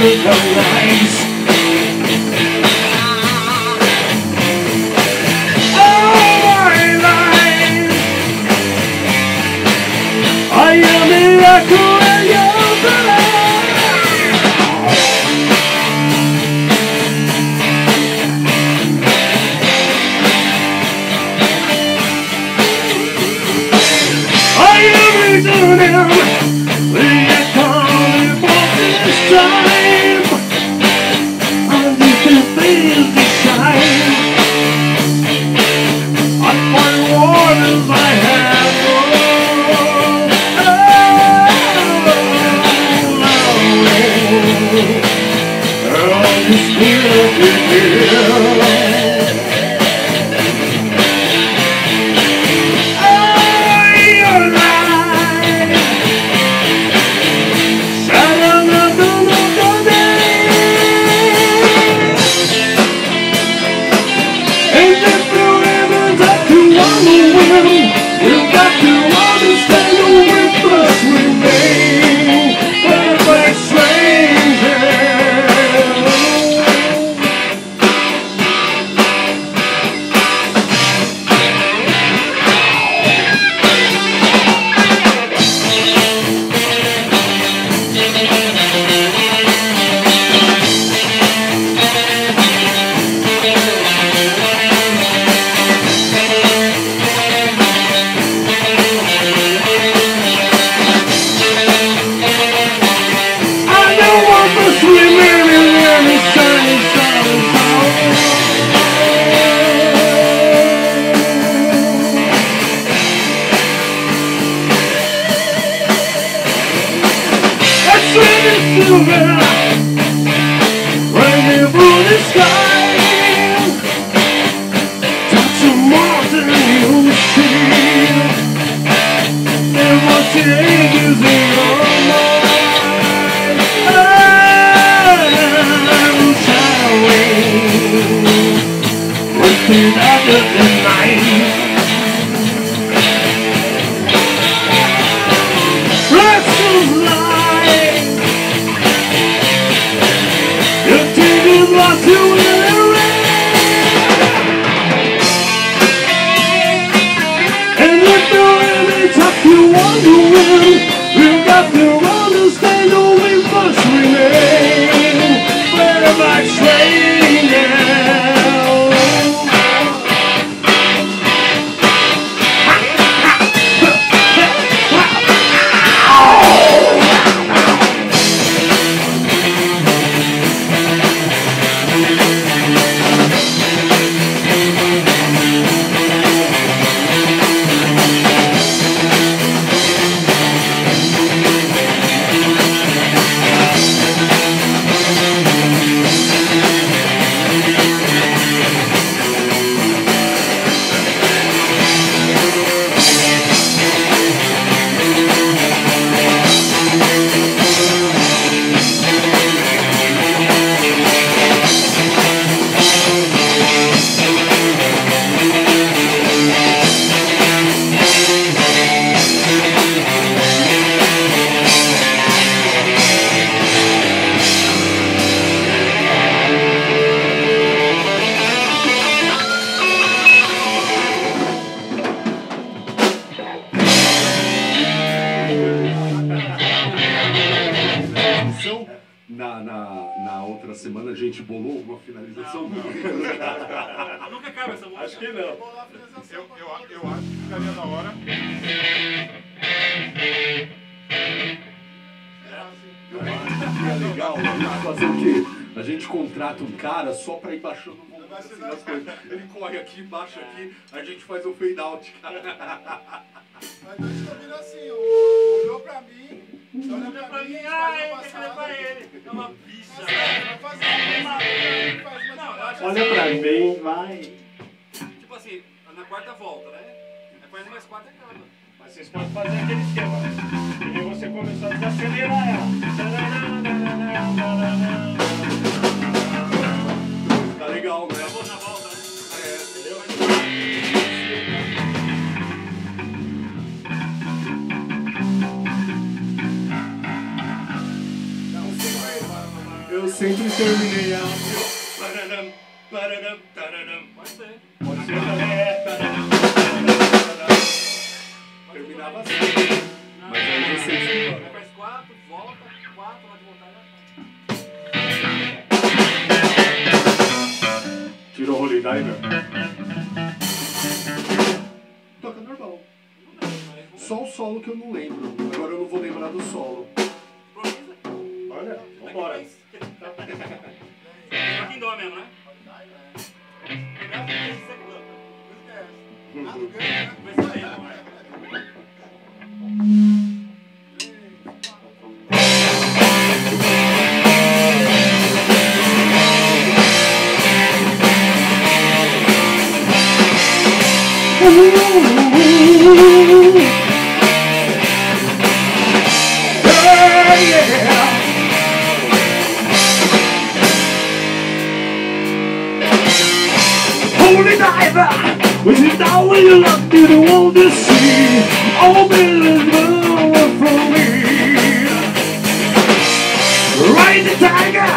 with the lies. Oh, my life, I am a miracle and your blood. I am a reason now. Eu Eu sempre terminei a pararam, pararam, pararam. Pode ser. Pode ser também. Pararam, pararam. Terminava assim. Mas aí você desculpa. Faz 4, volta, 4, vai de voltar. Tirou o Holy Diver. Toca normal. Só o solo que eu não lembro. Agora eu não vou lembrar do solo. Olha, vambora. Só que em dó mesmo, né? Holy diver, when you die when you love me, you want to see all millions more from me. Ride the tiger,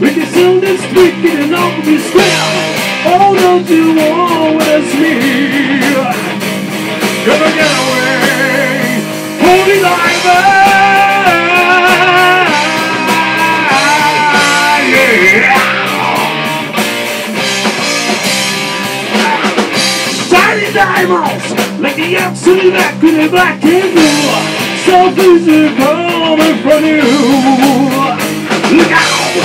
we can sell this wicked and all be square. Oh, don't you always me? Gonna get away, holy diver. Yeah. Diamonds, like the absolute back in the black and blue, so easy coming from you. Look out,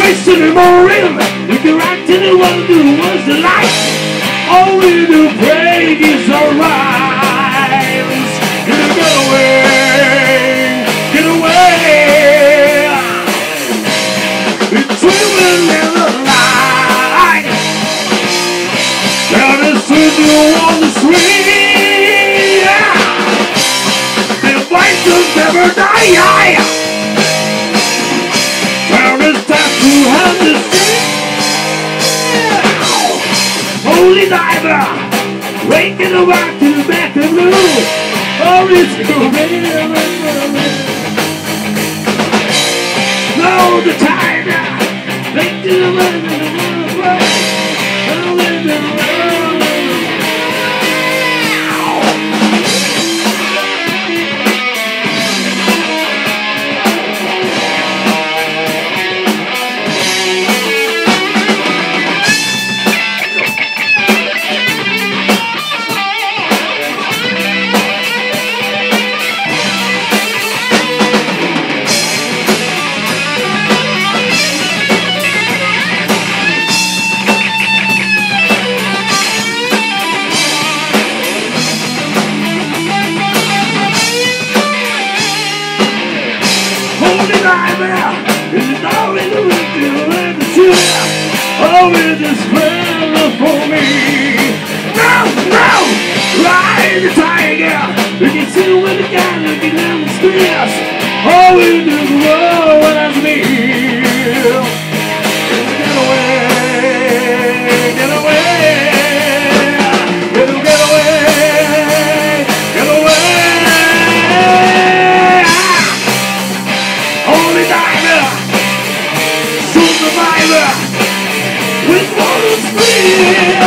race to the morning, you can rock to the world, do what's the light. All we do break is our rhymes. Get away, get away. It's women in the you on the street, yeah. The voices never die, yeah. Terrorists have to have the sin, yeah. Holy diver, waking the rock to the back and blue. Oh, it's career now the time, yeah. Make the run and run and live and run. Oh, it is better for me. No, no, ride the tiger. We can see when the guy looking down the stairs. Oh, it is world as me. Get away, get away, get away, get away, get away. Holy diver, survivor. With all the speed.